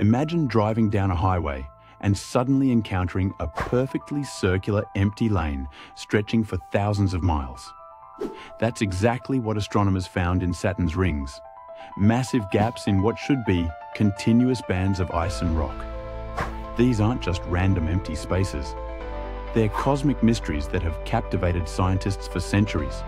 Imagine driving down a highway and suddenly encountering a perfectly circular empty lane stretching for thousands of miles. That's exactly what astronomers found in Saturn's rings. Massive gaps in what should be continuous bands of ice and rock. These aren't just random empty spaces. They're cosmic mysteries that have captivated scientists for centuries.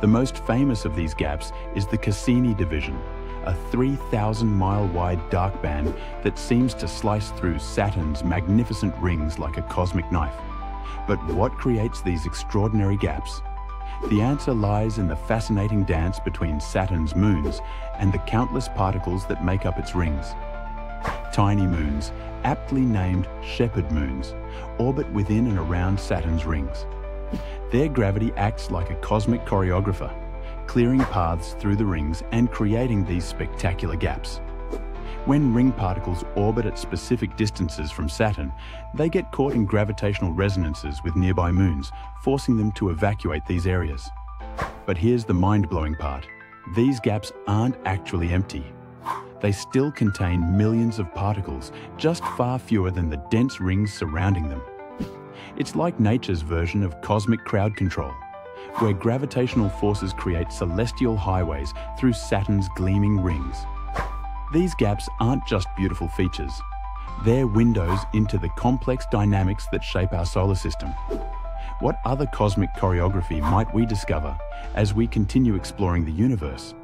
The most famous of these gaps is the Cassini Division, a 3,000-mile-wide dark band that seems to slice through Saturn's magnificent rings like a cosmic knife. But what creates these extraordinary gaps? The answer lies in the fascinating dance between Saturn's moons and the countless particles that make up its rings. Tiny moons, aptly named shepherd moons, orbit within and around Saturn's rings. Their gravity acts like a cosmic choreographer, clearing paths through the rings and creating these spectacular gaps. When ring particles orbit at specific distances from Saturn, they get caught in gravitational resonances with nearby moons, forcing them to evacuate these areas. But here's the mind-blowing part. These gaps aren't actually empty. They still contain millions of particles, just far fewer than the dense rings surrounding them. It's like nature's version of cosmic crowd control, where gravitational forces create celestial highways through Saturn's gleaming rings. These gaps aren't just beautiful features. They're windows into the complex dynamics that shape our solar system. What other cosmic choreography might we discover as we continue exploring the universe?